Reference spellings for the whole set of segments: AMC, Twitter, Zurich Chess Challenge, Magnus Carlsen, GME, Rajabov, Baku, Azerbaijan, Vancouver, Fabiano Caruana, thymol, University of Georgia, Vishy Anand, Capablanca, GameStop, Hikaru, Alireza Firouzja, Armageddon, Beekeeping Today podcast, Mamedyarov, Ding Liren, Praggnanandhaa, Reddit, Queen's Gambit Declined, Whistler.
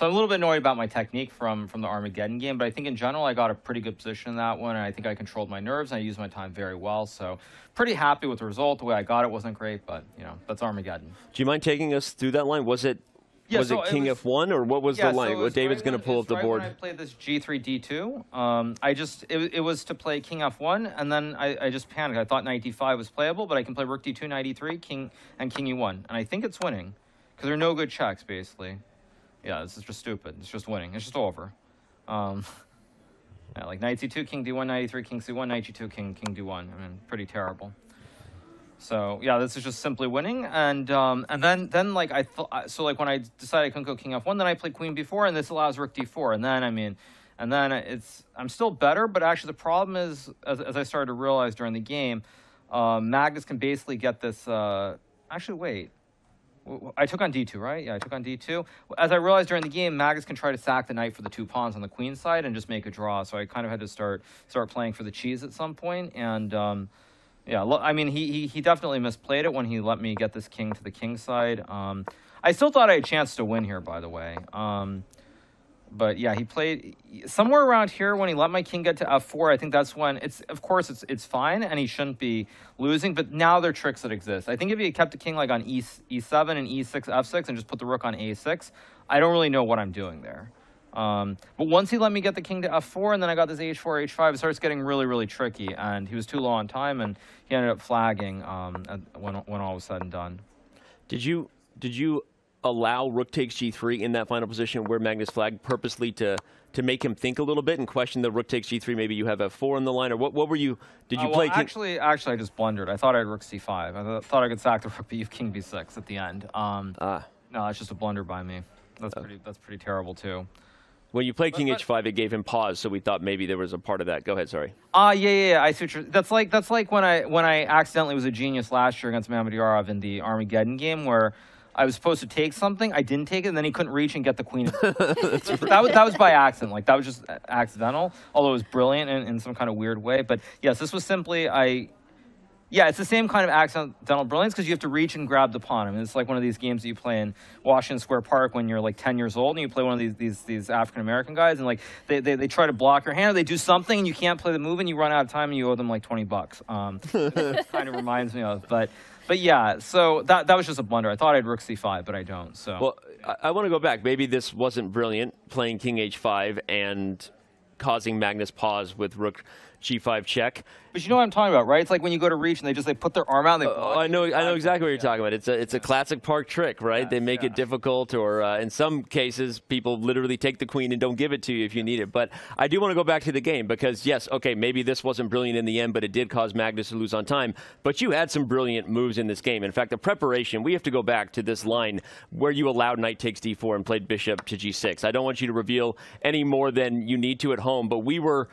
So I'm a little bit annoyed about my technique from the Armageddon game, but I think in general I got a pretty good position in that one, and I think I controlled my nerves, and I used my time very well, so pretty happy with the result. The way I got it wasn't great, but, you know, that's Armageddon. Do you mind taking us through that line? Was it king f1, or what was the line? So David's going to pull up the board. When I played this g3, d2. It was to play king f1, and then I just panicked. I thought knight d5 was playable, but I can play rook d2, knight e3, king, and king e1. And I think it's winning, because there are no good checks, basically. Yeah, this is just stupid. It's just winning. It's just over. Yeah, like knight c2, king d1, knight e3, king c1, knight g2, king d1. I mean, pretty terrible. So yeah, this is just simply winning, and then like I thought, so like when I decided I couldn't go king f1, then I played queen b4, and this allows rook d4, and then I mean, and then it's I'm still better, but actually the problem is as I started to realize during the game, Magnus can basically get this. Actually, wait, I took on d2, right? Yeah, I took on d2. As I realized during the game, Magnus can try to sack the knight for the two pawns on the queen side and just make a draw. So I kind of had to start playing for the cheese at some point, and. Yeah, I mean, he definitely misplayed it when he let me get this king to the king side. I still thought I had a chance to win here, by the way. But yeah, he played somewhere around here when he let my king get to f4. I think that's when it's, of course, it's fine, and he shouldn't be losing. But now there are tricks that exist. I think if he had kept the king like on e7 and e6, f6, and just put the rook on a6, I don't really know what I'm doing there. But once he let me get the king to f4, and then I got this h4, h5, it starts getting really, really tricky, and he was too low on time, and he ended up flagging when all was said and done. Did you allow rook takes g3 in that final position where Magnus flagged purposely to make him think a little bit and question the rook takes g3? Maybe you have f4 on the line, or what were you? Did you play? Actually, I just blundered. I thought I had rook c5. I thought I could sack the rook, but you have king b6 at the end. No, it's just a blunder by me. That's pretty terrible too. When you played king h5, it gave him pause, so we thought maybe there was a part of that. Go ahead, sorry. Yeah. I see what you're, that's like when I accidentally was a genius last year against Mamedyarov in the Armageddon game, where I was supposed to take something, I didn't take it, and then he couldn't reach and get the queen. that was by accident. Like that was just accidental, although it was brilliant in some kind of weird way. But yes, this was simply Yeah, it's the same kind of accidental brilliance because you have to reach and grab the pawn. I mean, it's like one of these games that you play in Washington Square Park when you're like 10 years old, and you play one of these African-American guys, and like they try to block your hand, or they do something, and you can't play the move, and you run out of time, and you owe them like 20 bucks. It kind of reminds me of, but yeah, so that was just a blunder. I thought I had rook c5, but I don't. So well, I want to go back. Maybe this wasn't brilliant, playing king h5 and causing Magnus pause with rook g5 check. But you know what I'm talking about, right? It's like when you go to reach and they put their arm out and they I know exactly what you're talking about. It's a classic park trick, right? Yes, they make it difficult, or in some cases people literally take the queen and don't give it to you if you need it. But I do want to go back to the game because, yes, okay, maybe this wasn't brilliant in the end, but it did cause Magnus to lose on time. But you had some brilliant moves in this game. In fact, the preparation, we have to go back to this line where you allowed knight takes d4 and played bishop to g6. I don't want you to reveal any more than you need to at home, but we were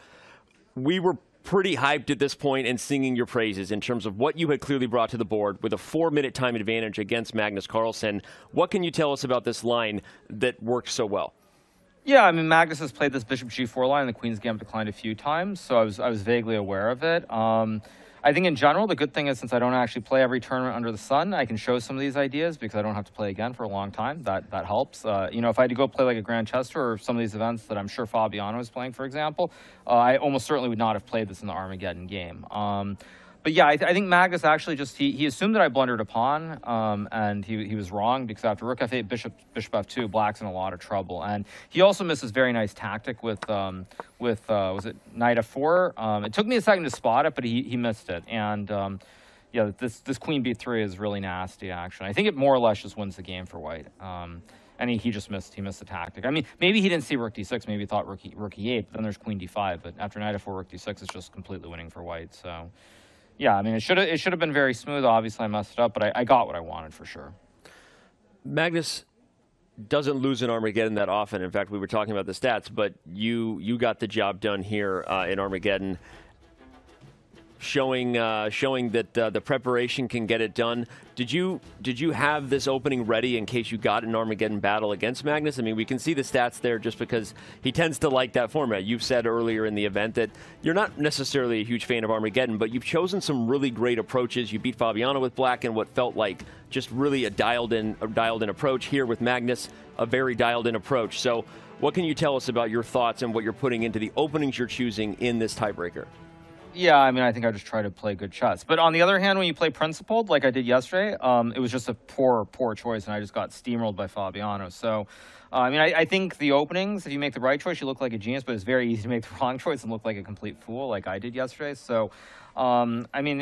pretty hyped at this point and singing your praises in terms of what you had clearly brought to the board with a 4-minute time advantage against Magnus Carlsen. What can you tell us about this line that worked so well? Yeah, I mean, Magnus has played this bishop g4 line in the Queen's Gambit Declined a few times, so I was vaguely aware of it. I think in general, the good thing is, since I don't actually play every tournament under the sun, I can show some of these ideas because I don't have to play again for a long time. That helps. You know, if I had to go play like a Grand Chester or some of these events that I'm sure Fabiano is playing, for example, I almost certainly would not have played this in the Armageddon game. But yeah, I think Magnus actually just, he assumed that I blundered a pawn, and he was wrong, because after rook f8, bishop f2, black's in a lot of trouble. And he also missed this very nice tactic with was it knight f4? It took me a second to spot it, but he missed it. And yeah, this queen b3 is really nasty action. I think it more or less just wins the game for white. And he just missed the tactic. I mean, maybe he didn't see rook d6, maybe he thought rook e8, but then there's queen d5. But after knight f4, rook d6, it's just completely winning for white, so... Yeah, I mean, it should have been very smooth. Obviously, I messed it up, but I got what I wanted for sure. Magnus doesn't lose in Armageddon that often. In fact, we were talking about the stats, but you got the job done here in Armageddon. showing that the preparation can get it done. Did you have this opening ready in case you got an Armageddon battle against Magnus? I mean, we can see the stats there just because he tends to like that format. You've said earlier in the event that you're not necessarily a huge fan of Armageddon, but you've chosen some really great approaches. You beat Fabiano with black in what felt like just really a dialed in approach. Here with Magnus, a very dialed in approach. So what can you tell us about your thoughts and what you're putting into the openings you're choosing in this tiebreaker? Yeah, I mean, I think I just try to play good shots. But on the other hand, when you play principled, like I did yesterday, it was just a poor choice, and I just got steamrolled by Fabiano. So, I mean, I think the openings, if you make the right choice, you look like a genius, but it's very easy to make the wrong choice and look like a complete fool like I did yesterday. So, I mean,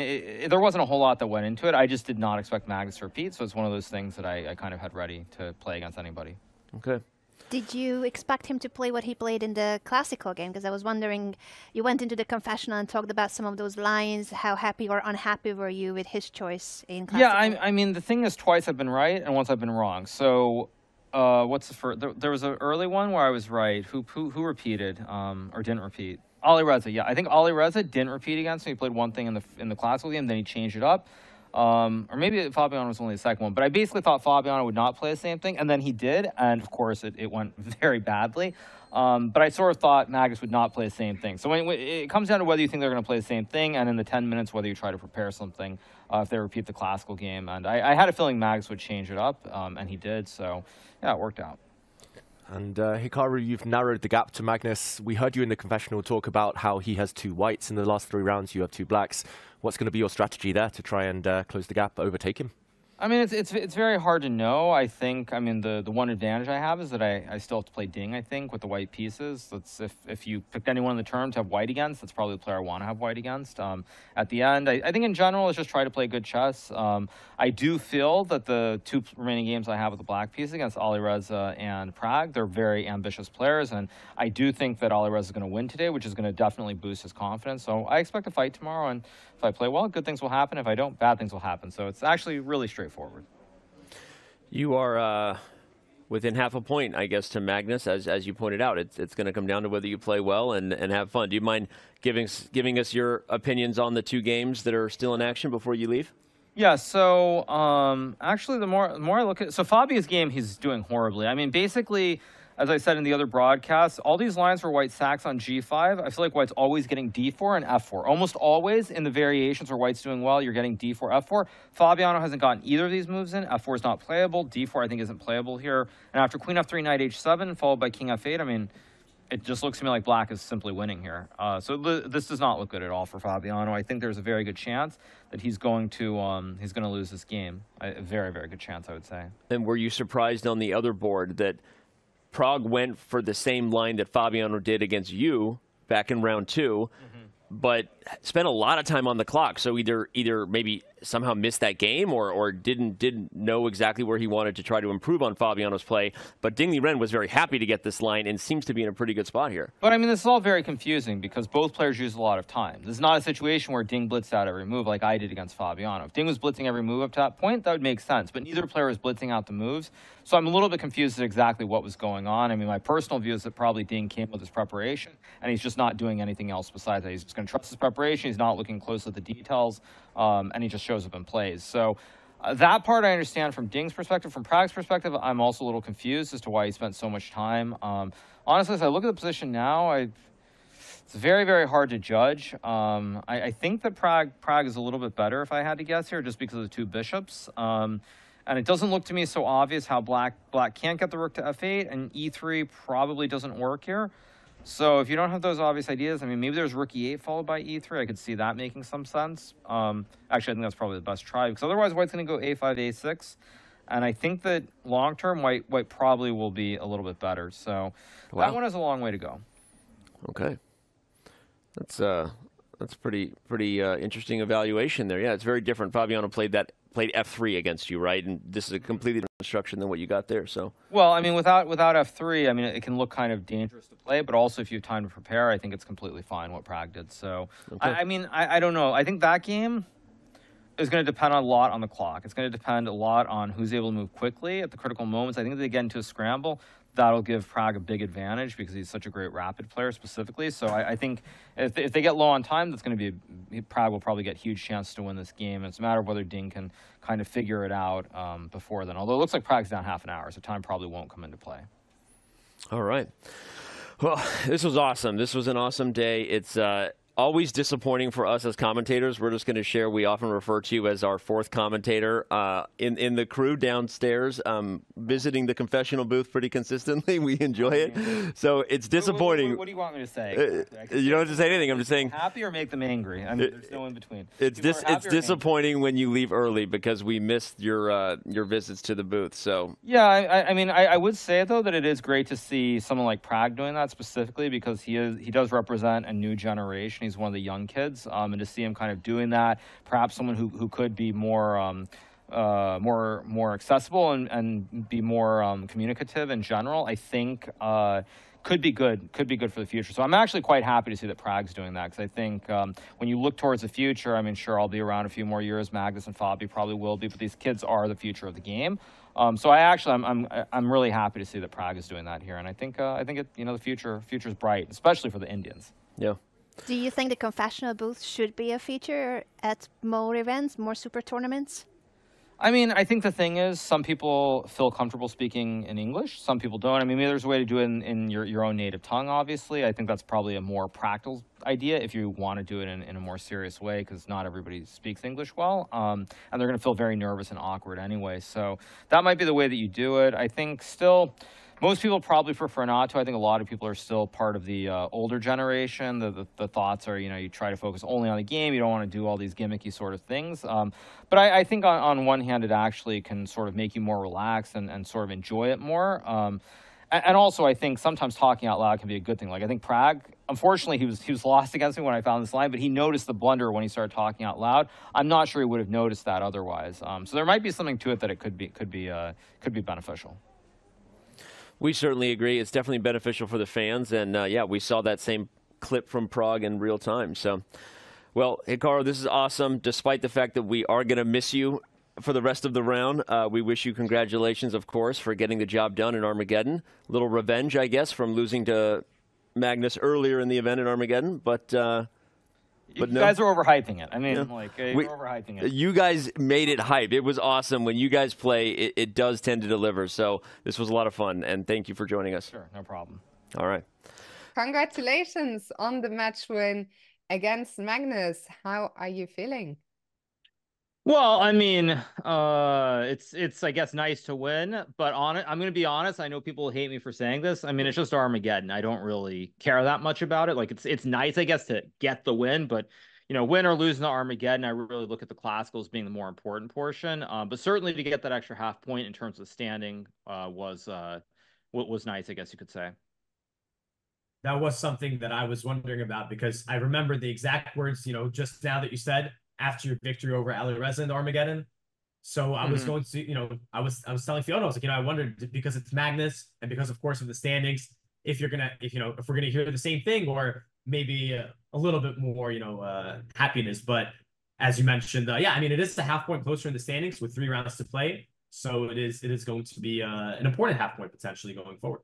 there wasn't a whole lot that went into it. I just did not expect Magnus to repeat, so it's one of those things that I kind of had ready to play against anybody. Okay. Did you expect him to play what he played in the classical game? Because I was wondering, you went into the confessional and talked about some of those lines. How happy or unhappy were you with his choice in classical? Yeah, I mean, the thing is, twice I've been right and once I've been wrong. So what's the first? There was an early one where I was right. Who repeated or didn't repeat? Alireza, yeah. I think Alireza didn't repeat against me. He played one thing in the classical game, then he changed it up. Or maybe Fabiano was only the second one, but I basically thought Fabiano would not play the same thing, and then he did, and of course it went very badly. But I sort of thought Magnus would not play the same thing. So it comes down to whether you think they're going to play the same thing, and in the 10 minutes, whether you try to prepare something if they repeat the classical game. And I had a feeling Magnus would change it up, and he did, so yeah, it worked out. And Hikaru, you've narrowed the gap to Magnus. We heard you in the confessional talk about how he has two whites in the last three rounds. You have two blacks. What's going to be your strategy there to try and close the gap, overtake him? I mean, it's very hard to know. I think, I mean, the one advantage I have is that I still have to play Ding, I think, with the white pieces. That's if you picked anyone in the term to have white against, that's probably the player I want to have white against. At the end, I think in general, it's just try to play good chess. I do feel that the two remaining games I have with the black piece against Alireza and Pragg, they're very ambitious players, and I do think that Alireza is going to win today, which is going to definitely boost his confidence. So I expect a fight tomorrow, and if I play well, good things will happen. If I don't, bad things will happen. So it's actually really straightforward. You are within half a point, I guess, to Magnus, as you pointed out. It's going to come down to whether you play well and have fun. Do you mind giving us your opinions on the two games that are still in action before you leave? Yeah, so actually, the more I look at it, so Fabi's game, he's doing horribly. I mean, basically, as I said in the other broadcasts, all these lines were white sacks on g5. I feel like white's always getting d4 and f4. Almost always in the variations where white's doing well, you're getting d4, f4. Fabiano hasn't gotten either of these moves in. f4 is not playable. d4, I think, isn't playable here. And after queen f3, knight h7, followed by king f8, I mean, it just looks to me like black is simply winning here. So this does not look good at all for Fabiano. I think there's a very good chance that he's going to lose this game. A very, very good chance, I would say. And were you surprised on the other board that Pragg went for the same line that Fabiano did against you back in round two, but spent a lot of time on the clock? So either maybe somehow missed that game or didn't know exactly where he wanted to try to improve on Fabiano's play. But Ding Liren was very happy to get this line and seems to be in a pretty good spot here. But I mean, this is all very confusing because both players use a lot of time. This is not a situation where Ding blitzed out every move like I did against Fabiano. If Ding was blitzing every move up to that point, that would make sense. But neither player was blitzing out the moves. So I'm a little bit confused at exactly what was going on. I mean, my personal view is that probably Ding came with his preparation and he's just not doing anything else besides that. He's just going to trust his preparation. He's not looking close at the details, and he just shows up and plays. So that part I understand from Ding's perspective. From Pragg's perspective, I'm also a little confused as to why he spent so much time. Honestly, as I look at the position now, it's very, very hard to judge. I think that Pragg is a little bit better, if I had to guess here, just because of the two bishops. And it doesn't look to me so obvious how black can't get the rook to f8, and e3 probably doesn't work here. So if you don't have those obvious ideas, I mean, maybe there's rook e8 followed by e3. I could see that making some sense. Actually, I think that's probably the best try, because otherwise white's going to go a5, a6. And I think that long-term, white probably will be a little bit better. So wow, that one has a long way to go. Okay. That's pretty interesting evaluation there. Yeah, it's very different. Fabiano played f3 against you, right? And this is a completely different instruction than what you got there. So, well, I mean, without f3, I mean, it can look kind of dangerous to play, but also if you have time to prepare, I think it's completely fine what Pragg did. So, okay. I mean, I don't know. I think that game is going to depend a lot on the clock. It's going to depend a lot on who's able to move quickly at the critical moments. I think if they get into a scramble, that'll give Prague a big advantage because he's such a great rapid player specifically. So I think if they get low on time, that's going to be, Prague will probably get a huge chance to win this game. And it's a matter of whether Ding can kind of figure it out before then. Although it looks like Prague's down half an hour, so time probably won't come into play. All right. Well, this was awesome. This was an awesome day. It's always disappointing for us as commentators. We're just going to share. We often refer to you as our fourth commentator in the crew downstairs, visiting the confessional booth pretty consistently. We enjoy it. So it's disappointing. What do you want me to say? You don't have to say anything. I'm just saying. Happy or make them angry. I mean, there's no in between. It's disappointing when you leave early because we missed your visits to the booth. So yeah, I mean, I would say though that it is great to see someone like Prague doing that specifically because he does represent a new generation. He's one of the young kids, and to see him kind of doing that, perhaps someone who could be more more accessible and be more communicative in general, I think could be good for the future. So I'm actually quite happy to see that Prague's doing that because I think when you look towards the future, I mean, sure, I'll be around a few more years. Magnus and Fabi probably will be, but these kids are the future of the game. So I'm really happy to see that Prague is doing that here, and I think it, you know, the future's bright, especially for the Indians. Yeah. Do you think the confessional booth should be a feature at more events, more super tournaments? I mean, I think the thing is some people feel comfortable speaking in English. Some people don't. I mean, maybe there's a way to do it in your own native tongue, obviously. I think that's probably a more practical idea if you want to do it in a more serious way because not everybody speaks English well. And they're going to feel very nervous and awkward anyway. So that might be the way that you do it. I think still... most people probably prefer not to. I think a lot of people are still part of the older generation. The thoughts are, you know, you try to focus only on the game. You don't want to do all these gimmicky sort of things. But I think on one hand, it actually can sort of make you more relaxed and sort of enjoy it more. And also, I think sometimes talking out loud can be a good thing. Like, I think Prague, unfortunately, he was lost against me when I found this line, but he noticed the blunder when he started talking out loud. I'm not sure he would have noticed that otherwise. So there might be something to it that it could be beneficial. We certainly agree. It's definitely beneficial for the fans. And, yeah, we saw that same clip from Prague in real time. So, well, Hikaru, this is awesome. Despite the fact that we are going to miss you for the rest of the round, we wish you congratulations, of course, for getting the job done in Armageddon. A little revenge, I guess, from losing to Magnus earlier in the event in Armageddon. But you guys are overhyping it. I mean, yeah. You're overhyping it. You guys made it hype. It was awesome. When you guys play, it does tend to deliver. So this was a lot of fun, and thank you for joining us. Sure, no problem. All right. Congratulations on the match win against Magnus. How are you feeling? Well, I mean, it's I guess nice to win, but I'm going to be honest. I know people hate me for saying this. I mean, it's just Armageddon. I don't really care that much about it. Like, it's nice, I guess, to get the win, but you know, win or lose in the Armageddon, I really look at the Classicals being the more important portion. But certainly to get that extra half point in terms of standing was nice, I guess you could say. That was something that I was wondering about because I remember the exact words, you know, just now that you said. After your victory over Alireza in the Armageddon. So I was going to, you know, I was telling Fiona, I was like, you know, I wondered because it's Magnus and because of course of the standings, if we're gonna hear the same thing or maybe a little bit more, you know, happiness. But as you mentioned, yeah, I mean, it is a half point closer in the standings with 3 rounds to play. So it is going to be an important half point potentially going forward.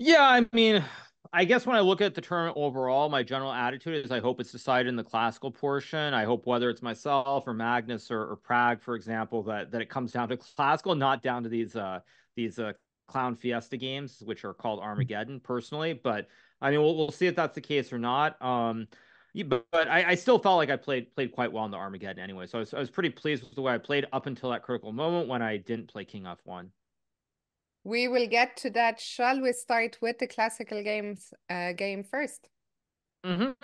Yeah, I mean, I guess when I look at the tournament overall, my general attitude is I hope it's decided in the classical portion. I hope whether it's myself or Magnus or Prague, for example, that it comes down to classical, not down to these clown fiesta games, which are called Armageddon personally. But I mean, we'll see if that's the case or not. But I still felt like I played quite well in the Armageddon anyway. So I was pretty pleased with the way I played up until that critical moment when I didn't play King F1. We will get to that. Shall we start with the classical games game first? So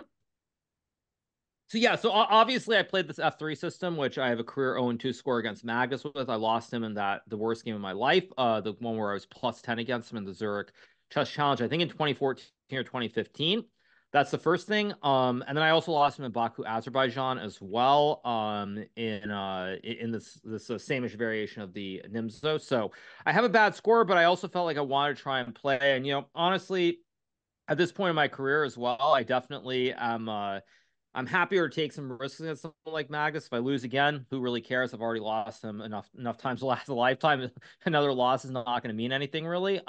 yeah, so obviously I played this F3 system, which I have a career 0-2 score against Magnus with. I lost him in the worst game of my life, the one where I was +10 against him in the Zurich Chess Challenge, I think in 2014 or 2015. That's the first thing. And then I also lost him in Baku, Azerbaijan as well, in this same-ish variation of the Nimzo. So I have a bad score, but I also felt like I wanted to try and play. And, you know, honestly, at this point in my career as well, I definitely am I'm happier to take some risks against someone like Magnus. If I lose again, who really cares? I've already lost him enough times to last a lifetime. Another loss is not going to mean anything really.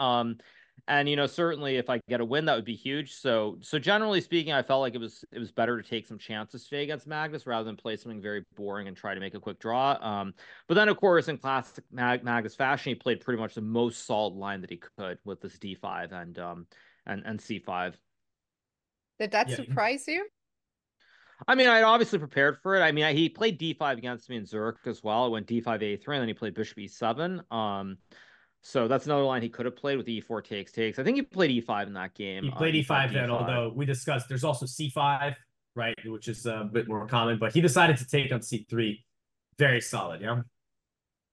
And, you know, certainly if I get a win, that would be huge. So generally speaking, I felt like it was better to take some chances today against Magnus rather than play something very boring and try to make a quick draw. But then, of course, in classic Magnus fashion, he played pretty much the most solid line that he could with this D5 and C5. Did that surprise you? I mean, I'd obviously prepared for it. I mean, he played D5 against me in Zurich as well. It went D5, A3, and then he played Bishop E7. So that's another line he could have played with E4 takes. I think he played E5 in that game. He played E5 then, although we discussed there's also C5, right, which is a bit more common. But he decided to take on C3. Very solid, yeah.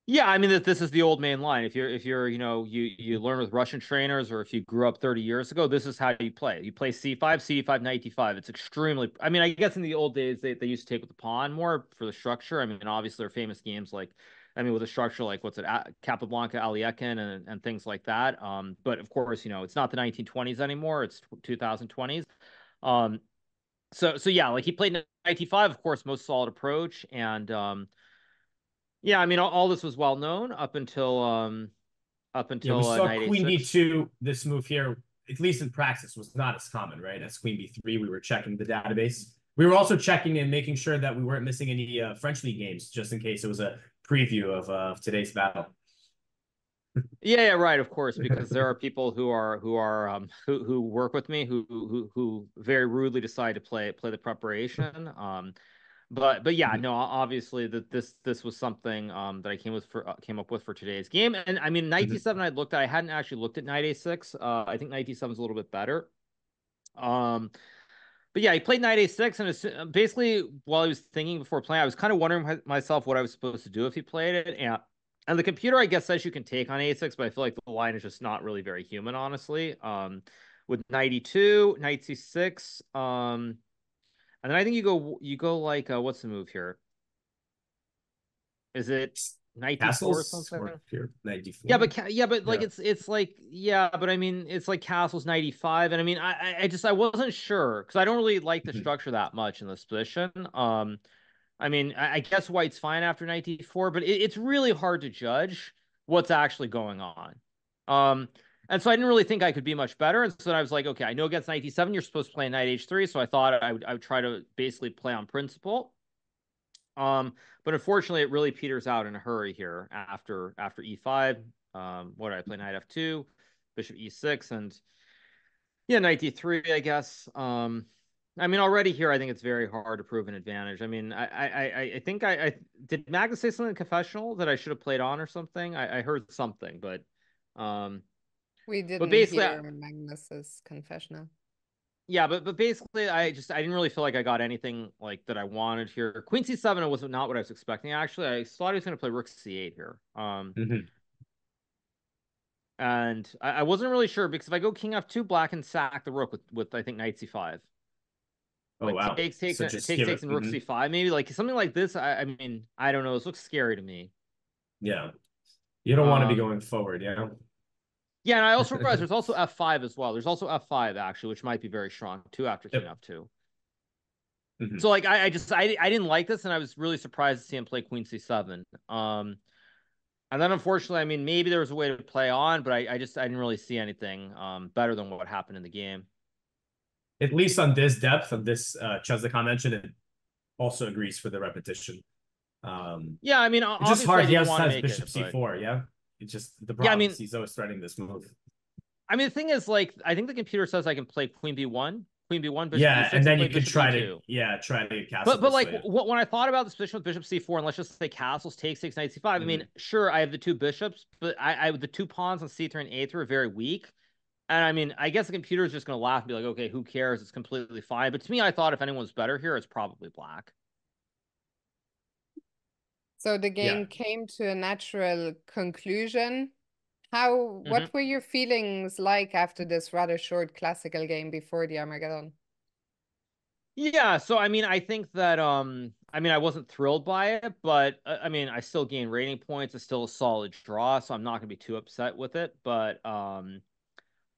Yeah, I mean that this is the old main line. If you're you know, you learn with Russian trainers, or if you grew up 30 years ago, this is how you play. You play C5, C5, Knight D5. It's extremely. I mean, I guess in the old days they used to take with the pawn more for the structure. I mean, obviously there are famous games like, I mean, with a structure like what's it, Capablanca, Alekhine, and things like that. But of course, you know, it's not the 1920s anymore. It's 2020s. So yeah, like he played Knight D5, of course, most solid approach, and yeah, I mean, all this was well known up until we saw Queen B2. This move here, at least in practice, was not as common, right? As Queen B3, we were checking the database. We were also checking and making sure that we weren't missing any French League games, just in case it was a preview of today's battle. Yeah, right, of course, because there are people who work with me who very rudely decide to play the preparation. But yeah, no, obviously that this was something that I came up with for today's game. And I mean, Knight D7 I looked at. I hadn't actually looked at Knight A6. I think Knight D7 is a little bit better. But yeah, he played Knight A6, and basically while I was thinking before playing, I was kind of wondering myself what I was supposed to do if he played it. And the computer, I guess, says you can take on A6, but I feel like the line is just not really very human, honestly. With Knight E2, Knight C6. And then I think you go like, what's the move here? Is it Knight D4 or something? Knight D4. Yeah, but like it's like, yeah, but I mean it's like castles Knight E5, and I mean I just wasn't sure because I don't really like the structure that much in this position. I mean I guess White's fine after Knight D4, but it's really hard to judge what's actually going on. And so I didn't really think I could be much better. And so I was like, okay, I know against Knight D7, you're supposed to play Knight H3. So I thought I would try to basically play on principle. But unfortunately, it really peters out in a hurry here after E5. What did I play? Knight F2, Bishop E6, and yeah, Knight D3, I guess. I mean, already here, I think it's very hard to prove an advantage. I mean, I think did Magnus say something in confessional that I should have played on or something? I heard something, but... We didn't hear Magnus's confessional. Yeah, but basically, I didn't really feel like I got anything like that I wanted here. Queen C7 was not what I was expecting. Actually, I thought he was going to play Rook C8 here. And I wasn't really sure because if I go King F2, black can sack the Rook with I think Knight C5. Oh like, wow! Takes and Rook C5, maybe like something like this. I mean, I don't know. This looks scary to me. Yeah, you don't want to be going forward, yeah. Yeah, and I also realized there's also F5 as well. There's also F5, actually, which might be very strong, too, after King F2. So, like, I didn't like this, and I was really surprised to see him play Queen C7. And then, unfortunately, I mean, maybe there was a way to play on, but I didn't really see anything better than what happened in the game. At least on this depth, on this Chesdakhan mentioned, it also agrees for the repetition. Yeah, I mean, it's just hard. He has Bishop C4, but... yeah? It's just the problem. Yeah, I mean, he's always threading this move. I mean, the thing is, like, I think the computer says I can play Queen B1, Bishop B6, and then you could try to castle. But like, when I thought about this position with Bishop C4, and let's just say castles take six, Knight C5. I mean, sure, I have the two bishops, but the two pawns on C3 and A3 are very weak. And I mean, I guess the computer is just going to laugh and be like, okay, who cares? It's completely fine. But to me, I thought if anyone's better here, it's probably black. So the game came to a natural conclusion. What were your feelings like after this rather short classical game before the Armageddon? Yeah, so I mean, I think that I mean, I wasn't thrilled by it, but I mean, I still gained rating points. It's still a solid draw, so I'm not going to be too upset with it. But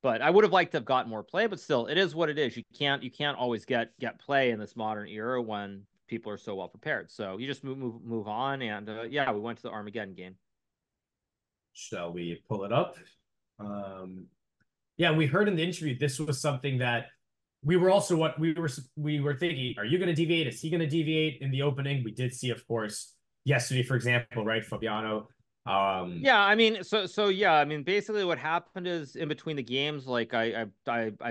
But I would have liked to have gotten more play, but still, it is what it is. You can't always get play in this modern era when people are so well prepared. So you just move on. And yeah, we went to the Armageddon game. Shall we pull it up? Yeah, we heard in the interview this was something that we were also we were thinking. Are you going to deviate? Is he going to deviate in the opening? We did see, of course, yesterday, for example, right, Fabiano. Yeah, I mean, so yeah, I mean, basically what happened is in between the games, like I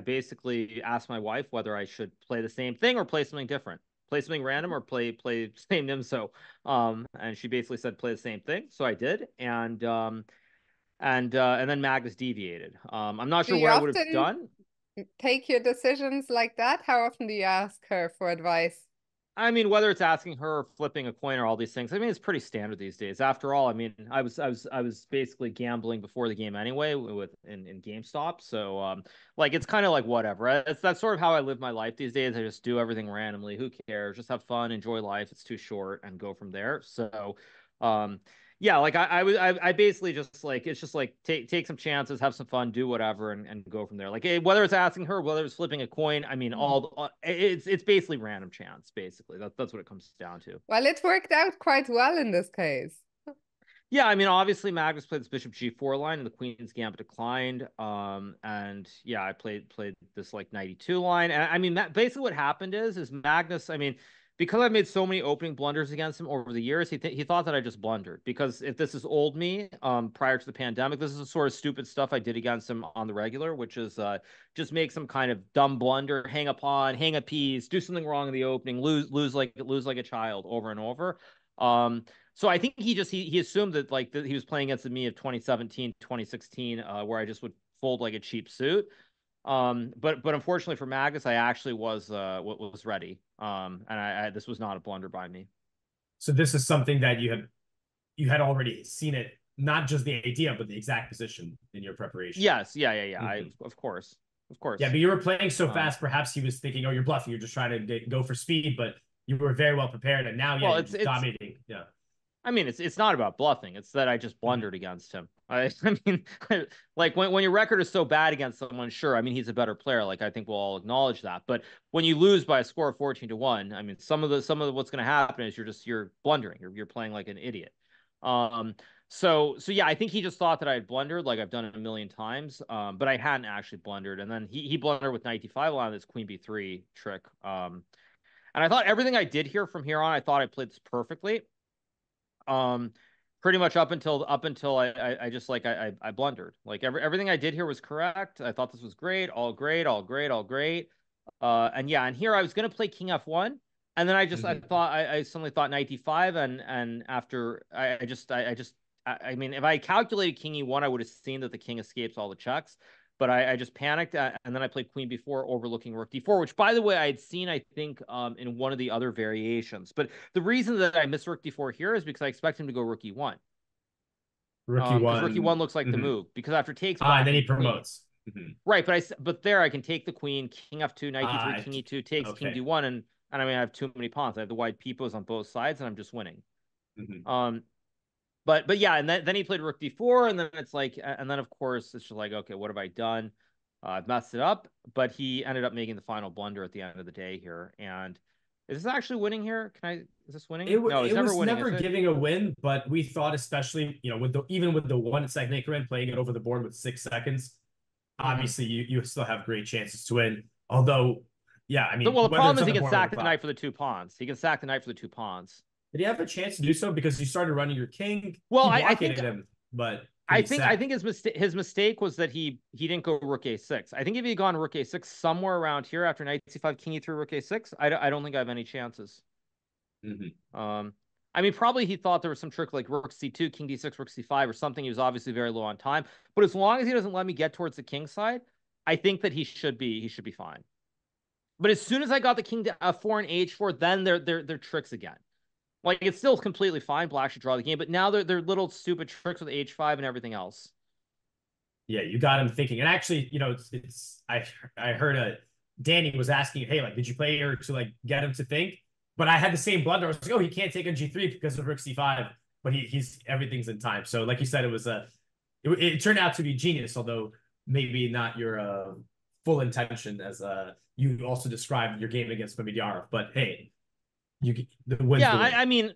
basically asked my wife whether I should play the same thing or play something different, play something random or play same Nimzo. And she basically said play the same thing, so I did, and then Magnus deviated. I'm not sure what I would have done. Take your decisions like that. How often do you ask her for advice? I mean, whether it's asking her or flipping a coin or all these things, I mean, it's pretty standard these days. After all, I mean, I was basically gambling before the game anyway in GameStop. So like, it's kind of like whatever. That's sort of how I live my life these days. I just do everything randomly. Who cares? Just have fun, enjoy life. It's too short, and go from there. So yeah, like I basically just like, it's just like take some chances, have some fun, do whatever, and go from there. Like, whether it's asking her, whether it's flipping a coin, I mean, all it's basically random chance. Basically, that's what it comes down to. Well, it worked out quite well in this case. Yeah, I mean, obviously Magnus played this bishop g4 line and the Queen's Gambit declined. And yeah, I played this like knight e2 line. And I mean, that basically what happened is Magnus, I mean, because I've made so many opening blunders against him over the years, he thought that I just blundered. Because if this is old me, prior to the pandemic, this is the sort of stupid stuff I did against him on the regular, which is just make some kind of dumb blunder, hang a pawn, hang a piece, do something wrong in the opening, lose like a child over and over. So I think he assumed that like he was playing against me of 2017, 2016, where I just would fold like a cheap suit. But unfortunately for Magnus, I actually was ready. And this was not a blunder by me. So this is something that you had already seen it, not just the idea, but the exact position in your preparation. Yes. Yeah. Mm-hmm. Of course. Yeah. But you were playing so fast, perhaps he was thinking, oh, you're bluffing. You're just trying to go for speed, but you were very well prepared. And now you're dominating. Yeah. I mean, it's not about bluffing. It's that I just blundered against him. I mean, like when your record is so bad against someone, sure. I mean, he's a better player. Like I think we'll all acknowledge that. But when you lose by a score of 14-1, I mean, some of what's going to happen is you're blundering. You're playing like an idiot. So yeah, I think he just thought that I had blundered, like I've done it a million times. But I hadn't actually blundered. And then he blundered with knight d5 on this queen b3 trick. And I thought everything I did here from here on, I thought I played this perfectly. Pretty much up until I blundered. Like everything I did here was correct. I thought this was great, all great. And yeah, and here I was gonna play king f1, and then I just I thought I suddenly thought knight d5, and after I mean, if I calculated king e1, I would have seen that the king escapes all the checks. But I just panicked, and then I played queen b4, overlooking rook d4, which, by the way, I had seen, I think, in one of the other variations. But the reason that I missed rook d4 here is because I expect him to go rook e1. Rook e1. Rook e1 looks like the move, because after takes... and then he promotes. Mm-hmm. Right, but there I can take the queen, king f2, knight d3, king e2, takes king d1, and I mean, I have too many pawns. I have the wide pipos on both sides, and I'm just winning. Mm-hmm. But yeah, and then he played rook d4, and then it's like, and then of course it's just like, okay, what have I done? I've messed it up. But he ended up making the final blunder at the end of the day here. And is this actually winning here? Is this winning? No, it's never winning. It was never giving a win, but we thought, especially, you know, even with the 1 second increment, playing it over the board with 6 seconds, obviously you still have great chances to win. Although, yeah, I mean, well, the problem is he can sack the knight for the two pawns. He can sack the knight for the two pawns. Did he have a chance to do so because you started running your king? Well, I think him, but I think his mistake was that he didn't go rook a6. I think if he had gone rook a6 somewhere around here after knight c5, king e3, rook a6, I don't think I have any chances. Mm-hmm. I mean, probably he thought there was some trick like rook c2, king d6, rook c5 or something. He was obviously very low on time, but as long as he doesn't let me get towards the king side, I think that he should be fine. But as soon as I got the king to f4 and h4, then they're tricks again. Like, it's still completely fine. Black should draw the game, but now they're little stupid tricks with h5 and everything else. Yeah, you got him thinking. And actually, you know, it's I heard Danny was asking, hey, like, did you play here to like get him to think? But I had the same blunder. I was like, oh, he can't take on g3 because of rook c5, but he's everything's in time. So like you said, it turned out to be genius. Although maybe not your full intention, as you also described your game against Mamedyarov. But hey, I mean,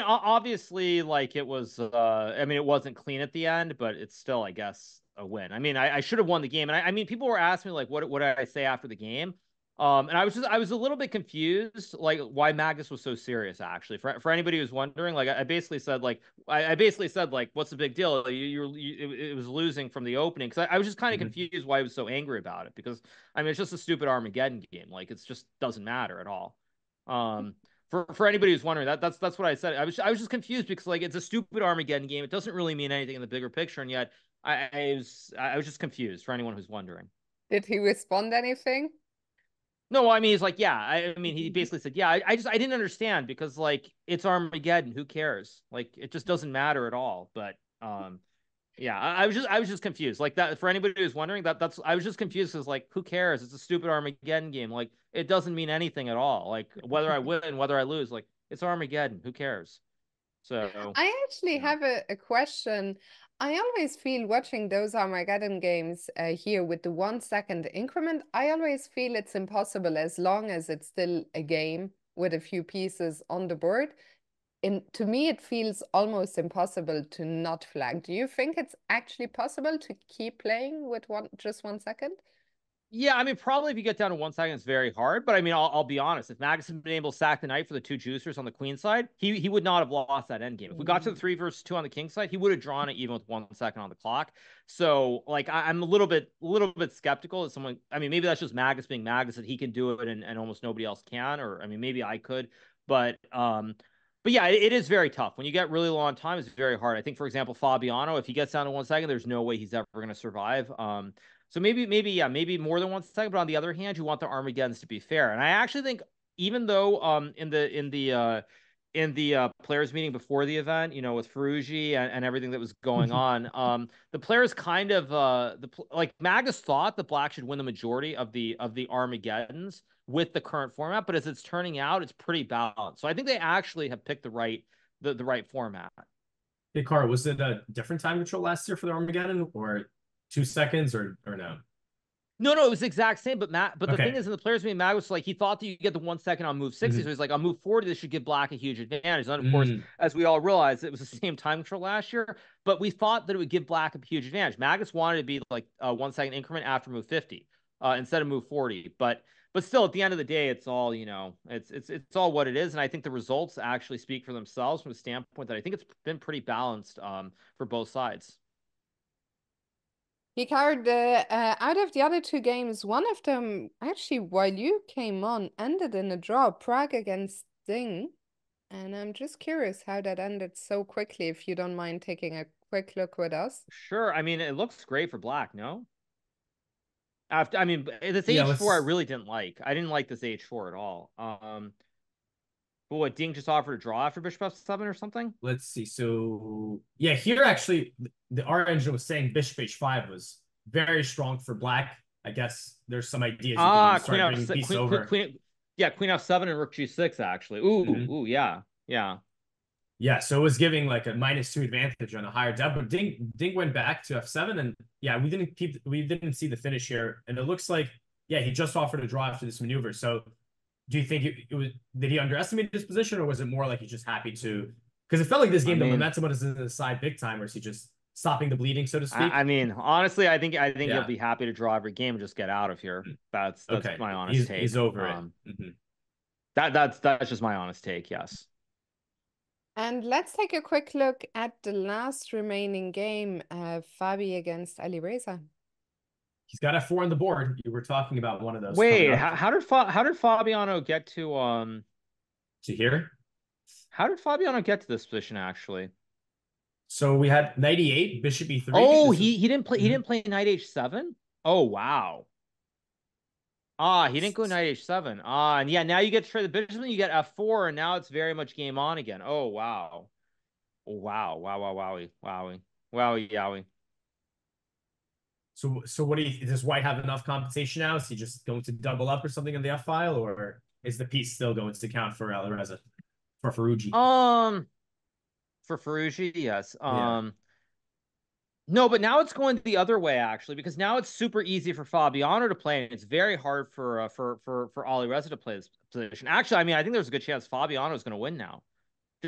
obviously, like it was. I mean, it wasn't clean at the end, but it's still, I guess, a win. I mean, I should have won the game. And I mean, people were asking me like, what did I say after the game? And I was a little bit confused, like why Magnus was so serious. Actually, for anybody who's wondering, like I basically said, what's the big deal? It was losing from the opening, because I was just kind of confused why he was so angry about it. Because I mean, it's just a stupid Armageddon game. Like it just doesn't matter at all. For anybody who's wondering, that's what I said. I was just confused because like it's a stupid Armageddon game. It doesn't really mean anything in the bigger picture, and yet I was just confused. For anyone who's wondering, did he respond anything? No, I mean, he's like, yeah. I mean, he basically said, yeah, I didn't understand, because like it's Armageddon. Who cares? Like it just doesn't matter at all. But yeah, I was just confused. Like that, for anybody who's wondering, I was just confused, because like, who cares? It's a stupid Armageddon game. Like it doesn't mean anything at all. Like whether I win, whether I lose, like it's Armageddon. Who cares? So I actually have a question. I always feel watching those Armageddon games here with the 1 second increment, I always feel it's impossible, as long as it's still a game with a few pieces on the board. And to me, it feels almost impossible to not flag. Do you think it's actually possible to keep playing with just 1 second? Yeah, I mean, probably if you get down to 1 second, it's very hard. But I mean, I'll be honest. If Magnus had been able to sack the knight for the two juicers on the queen side, he would not have lost that endgame. If we got to the 3 versus 2 on the king side, he would have drawn it even with 1 second on the clock. So, like, I'm a little bit skeptical that someone. I mean, maybe that's just Magnus being Magnus, that he can do it and almost nobody else can. Or I mean, maybe I could, but yeah, it is very tough. When you get really low on time, it's very hard. I think, for example, Fabiano, if he gets down to 1 second, there's no way he's ever going to survive. So maybe more than 1 second. But on the other hand, you want the Armageddons to be fair. And I actually think, even though in the players meeting before the event, you know, with Firouzja and everything that was going on, the players kind of like Magnus thought the black should win the majority of the Armageddons with the current format. But as it's turning out, it's pretty balanced. So I think they actually have picked the right format. Hey, Carl, was it a different time control last year for the Armageddon, or 2 seconds, or no? No, it was the exact same. But the thing is, in the players meeting, Magnus was like, he thought that you could get the 1 second on move 60, so he's like, on move 40, this should give black a huge advantage. And of course, as we all realized, it was the same time control last year, but we thought that it would give black a huge advantage. Magnus wanted to be like a 1 second increment after move 50 instead of move 40, but still, at the end of the day, it's all, you know, it's all what it is. And I think the results actually speak for themselves, from the standpoint that I think it's been pretty balanced for both sides. Hikaru, out of the other two games, one of them, actually, while you came on, ended in a draw, Prague against Ding. And I'm just curious how that ended so quickly, if you don't mind taking a quick look with us. Sure. I mean, it looks great for black, no? After, I mean, this H4 I really didn't like. I didn't like this H4 at all. But what, Ding just offered a draw after bishop f7 or something? Let's see. So, yeah, here actually, our engine was saying bishop h5 was very strong for black. I guess there's some ideas. Queen f7 and rook g6, actually. Ooh, ooh, yeah, yeah. Yeah, so it was giving like a -2 advantage on a higher depth, but Ding went back to f7, and yeah, we didn't see the finish here, and it looks like, yeah, he just offered a draw after this maneuver. So, do you think did he underestimate his position, or was it more like he's just happy to? Because it felt like this game, the momentum was in the side big time, or is he just stopping the bleeding, so to speak? I mean, honestly, I think he'll be happy to draw every game and just get out of here. That's okay. My honest take. He's over it. That's just my honest take. Yes. And let's take a quick look at the last remaining game, Fabi against Alireza. He's got F4 on the board. You were talking about one of those. Wait, how did Fabiano get to here? How did Fabiano get to this position, actually? So we had knight e8, bishop e3. Oh, he didn't play knight h7. Oh wow. Ah, he didn't go knight h7. Ah, and yeah, now you get to trade the bishop, and you get f4, and now it's very much game on again. Oh, wow. Wow, wow, wow, wowie, wowie, wowie, yowie. So what does white have enough compensation now? Is he just going to double up or something in the f-file, or is the piece still going to count for Alireza, for Firouzja? For Firouzja, yes. Yeah. No, but now it's going the other way, actually, because now it's super easy for Fabiano to play, and it's very hard for Alireza to play this position. Actually, I mean, I think there's a good chance Fabiano is going to win now.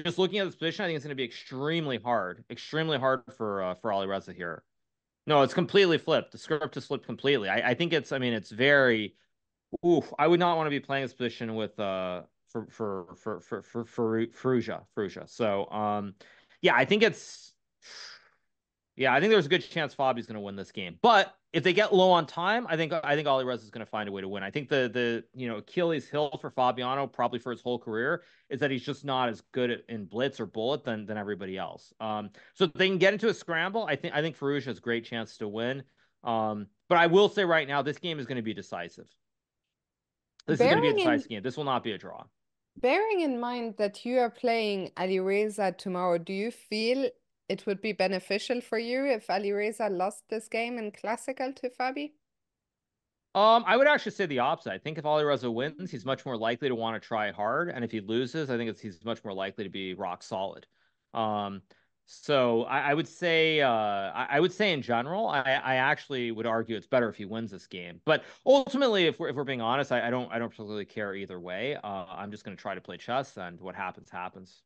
Just looking at this position, I think it's going to be extremely hard for Alireza here. No, it's completely flipped. The script has flipped completely. I think it's, I mean, it's very, oof, I would not want to be playing this position with, for Firouzja. So, yeah, I think it's, yeah, I think there's a good chance Fabi's going to win this game. But if they get low on time, I think Alireza is going to find a way to win. I think the you know, Achilles heel for Fabiano, probably for his whole career, is that he's just not as good at, in blitz or bullet than everybody else. So if they can get into a scramble, I think Firouzja has a great chance to win. But I will say right now, this game is going to be decisive. This is going to be a decisive game. This will not be a draw. Bearing in mind that you are playing Alireza tomorrow, do you feel it would be beneficial for you if Alireza lost this game in classical to Fabi? I would actually say the opposite. I think if Alireza wins, he's much more likely to want to try hard. And if he loses, I think he's much more likely to be rock solid. So I would say, I would say in general, I actually would argue it's better if he wins this game. But ultimately, if we're being honest, I don't particularly care either way. I'm just going to try to play chess, and what happens, happens.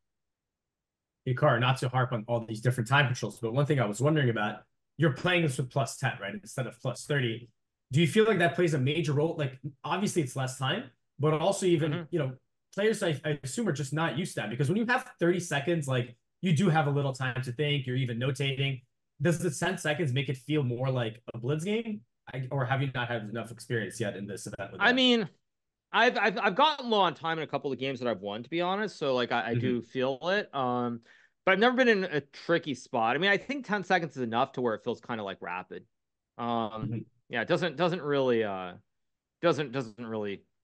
Hikaru, not to harp on all these different time controls, but one thing I was wondering about, you're playing this with plus 10, right, instead of plus 30. Do you feel like that plays a major role? Like, obviously, it's less time, but also even, you know, players, I assume, are just not used to that. Because when you have 30 seconds, like, you do have a little time to think. You're even notating. Does the 10 seconds make it feel more like a blitz game? Or have you not had enough experience yet in this event? I mean, I've gotten low on time in a couple of games that I've won, to be honest. So, like, I do feel it. But I've never been in a tricky spot. I mean, I think 10 seconds is enough to where it feels kind of like rapid. Yeah, it doesn't really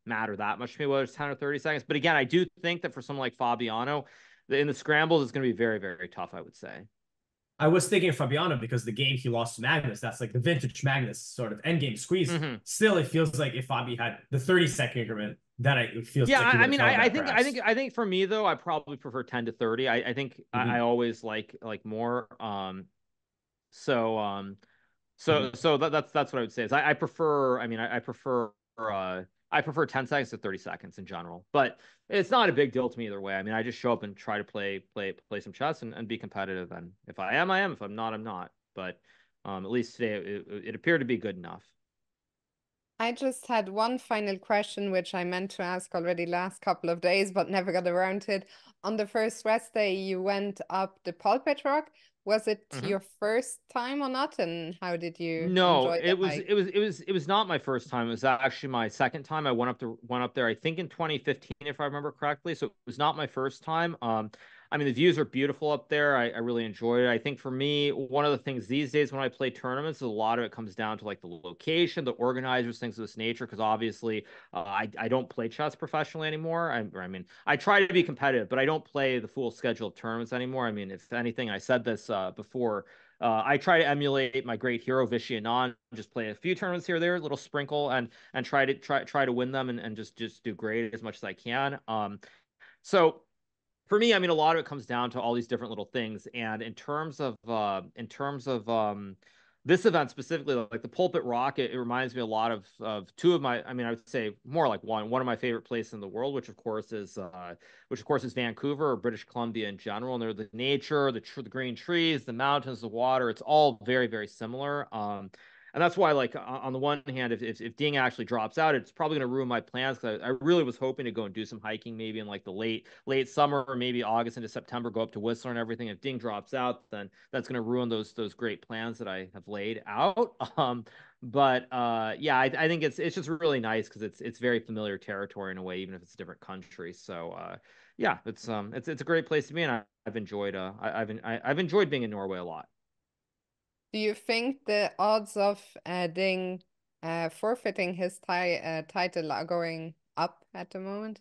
matter that much to me whether it's 10 or 30 seconds. But again, I do think that for someone like Fabiano, in the scrambles, it's going to be very, very tough, I would say. I was thinking of Fabiano because the game he lost to Magnus, that's like the vintage Magnus sort of endgame squeeze. Still, it feels like if Fabi had the 30-second increment, that it feels like I mean, I think for me, though, I probably prefer 10 to 30. I think I always like more. So that's what I would say is I prefer 10 seconds to 30 seconds in general, but it's not a big deal to me either way. I mean, I just show up and try to play some chess and be competitive. And if I am, I am. If I'm not, I'm not. But at least today, it appeared to be good enough. I just had one final question, which I meant to ask already last couple of days, but never got around to it. On the first rest day, you went up the Pulpit Rock. Was it your first time or not? And how did you? No, it was not my first time. It was actually my second time. I went up there, I think in 2015, if I remember correctly. So it was not my first time. I mean, the views are beautiful up there. I really enjoyed it. I think for me, one of the things these days when I play tournaments, a lot of it comes down to like the location, the organizers, things of this nature. Because obviously, I don't play chess professionally anymore. I mean, I try to be competitive, but I don't play the full schedule of tournaments anymore. I mean, if anything, I said this before. I try to emulate my great hero Vishy Anand, just play a few tournaments here or there, a little sprinkle, and try to win them and just do great as much as I can. So. For me, I mean, a lot of it comes down to all these different little things. And in terms of this event specifically, like the Pulpit Rock, it reminds me a lot of two of my, I mean, I would say more like one of my favorite places in the world, which of course is Vancouver or British Columbia in general. And they're the nature, the green trees, the mountains, the water. It's all very, very similar. And that's why, like, on the one hand, if Ding actually drops out, it's probably going to ruin my plans because I really was hoping to go and do some hiking maybe in, like, the late summer or maybe August into September, go up to Whistler and everything. If Ding drops out, then that's going to ruin those great plans that I have laid out. I think it's just really nice because it's very familiar territory in a way, even if it's a different country. So, yeah, it's a great place to be, and I've enjoyed being in Norway a lot. Do you think the odds of Ding forfeiting his title are going up at the moment?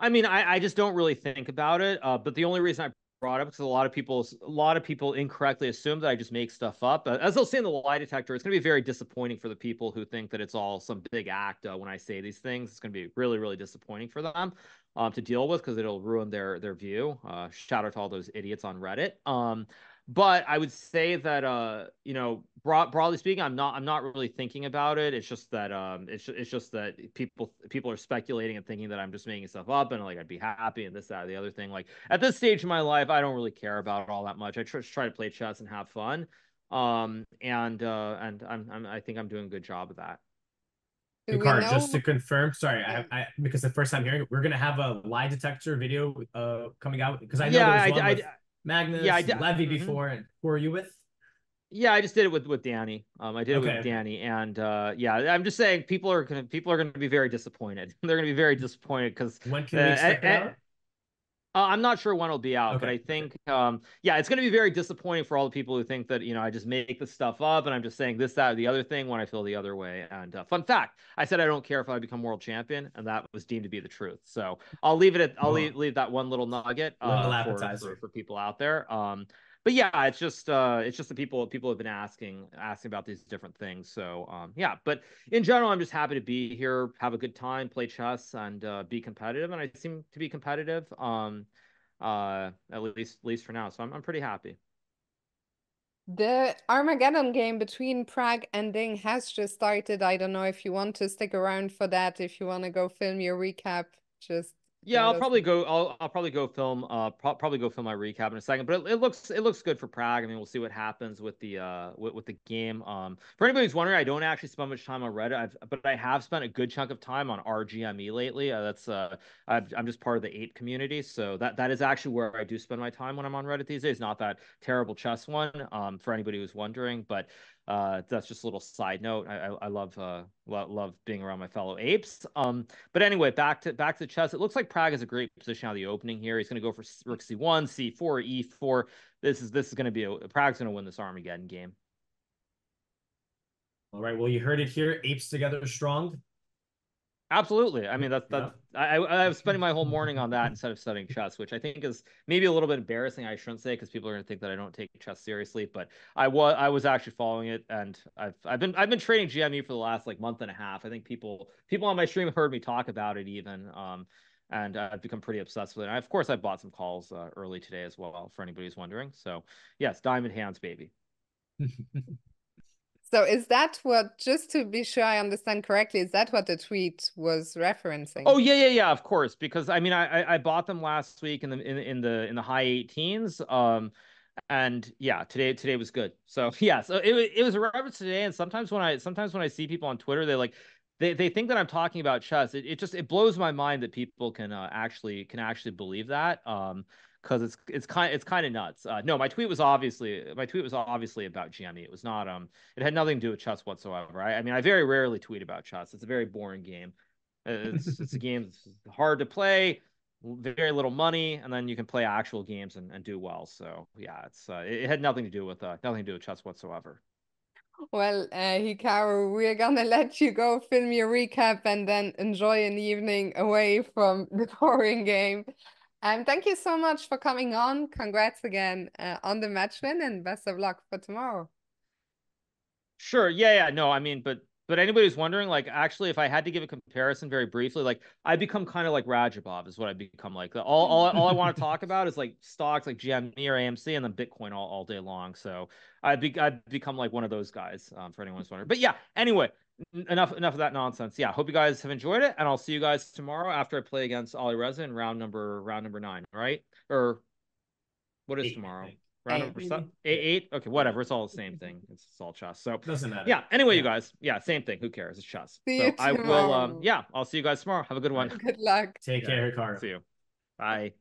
I mean, I just don't really think about it. But the only reason I brought it up is a lot of people incorrectly assume that I just make stuff up. As they'll see in the lie detector, it's going to be very disappointing for the people who think that it's all some big act when I say these things. It's going to be really, really disappointing for them to deal with because it'll ruin their view. Shout out to all those idiots on Reddit. But I would say that, you know, broadly speaking, I'm not really thinking about it. It's just that, it's just that people are speculating and thinking that I'm just making stuff up and like I'd be happy and this, that, or the other thing. Like at this stage in my life, I don't really care about it all that much. I try to play chess and have fun, and I think I'm doing a good job of that. Hikaru, just to confirm, sorry, I because the first time hearing it, we're gonna have a lie detector video coming out because I know there's one with Magnus, Levy before, and who are you with? Yeah, I just did it with Danny. I did it with Danny, and yeah, I'm just saying people are gonna be very disappointed. They're gonna be very disappointed because when can we expect it out? I'm not sure when it'll be out, but I think, yeah, it's going to be very disappointing for all the people who think that, you know, I just make this stuff up and I'm just saying this, that, or the other thing when I feel the other way. And fun fact, I said I don't care if I become world champion, and that was deemed to be the truth. So I'll leave it at, I'll leave that one little nugget for people out there. But yeah, it's just the people have been asking about these different things. So yeah, but in general, I'm just happy to be here, have a good time, play chess, and be competitive. And I seem to be competitive, at least for now. So I'm pretty happy. The Armageddon game between Prague and Ding has just started. I don't know if you want to stick around for that. If you want to go film your recap, just. Yeah, I'll probably go film my recap in a second, but it looks good for Prague. I mean, we'll see what happens with the game. For anybody who's wondering, I don't actually spend much time on Reddit, but I have spent a good chunk of time on RGME lately. That's I'm just part of the ape community, so that is actually where I do spend my time when I'm on Reddit these days. Not that terrible chess one, for anybody who's wondering, but. That's just a little side note. I love being around my fellow apes. But anyway, back to chess. It looks like Prague is a great position out of the opening here. He's going to go for rook c1, c4, e4. This is going to be Prague's going to win this Armageddon game. All right. Well, you heard it here. Apes together strong. Absolutely. I mean, I was spending my whole morning on that instead of studying chess, which I think is maybe a little bit embarrassing. I shouldn't say because people are going to think that I don't take chess seriously, but I was actually following it, and I've been training GME for the last like month and a half. I think people on my stream have heard me talk about it even, and I've become pretty obsessed with it. And of course, I bought some calls early today as well for anybody who's wondering. So yes, diamond hands, baby. So is that what, just to be sure I understand correctly, is that what the tweet was referencing? Oh yeah, of course. Because I mean, I bought them last week in the high 18s. And yeah, today was good. So yeah, so it was a reference today. And sometimes when I see people on Twitter, they think that I'm talking about chess. It just blows my mind that people can actually believe that. Because it's kind of nuts. No, my tweet was obviously about GME. It was not it had nothing to do with chess whatsoever. I mean, I very rarely tweet about chess. It's a very boring game. It's a game that's hard to play, very little money, and then you can play actual games and do well. So yeah, it's it had nothing to do with chess whatsoever. Well, Hikaru, we're gonna let you go film your recap and then enjoy an evening away from the boring game. Thank you so much for coming on. Congrats again on the match win, and best of luck for tomorrow. Sure. Yeah. No, I mean, but anybody who's wondering, like, actually, if I had to give a comparison very briefly, like, I become kind of like Rajabov is what I become like. All I want to talk about is like stocks, like GME or AMC, and then Bitcoin all day long. So I've become like one of those guys, for anyone who's wondering. But yeah, anyway, enough of that nonsense. Yeah, hope you guys have enjoyed it, and I'll see you guys tomorrow after I play against Alireza in round number 9, right? Or what is eight, tomorrow? Round number 8. Okay, whatever. It's all the same thing. It's all chess. So doesn't matter. Yeah. Anyway, you guys. Yeah, same thing. Who cares? It's chess. So I will. Yeah, I'll see you guys tomorrow. Have a good one. Good luck. Take care, Hikaru. See you. Bye.